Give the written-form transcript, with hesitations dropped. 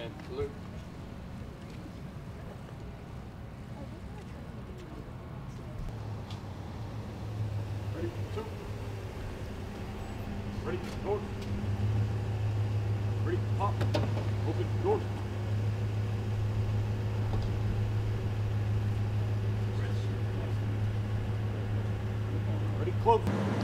and blue. Ready, two. Ready, north. Ready, pop. Open, north. Ready, close.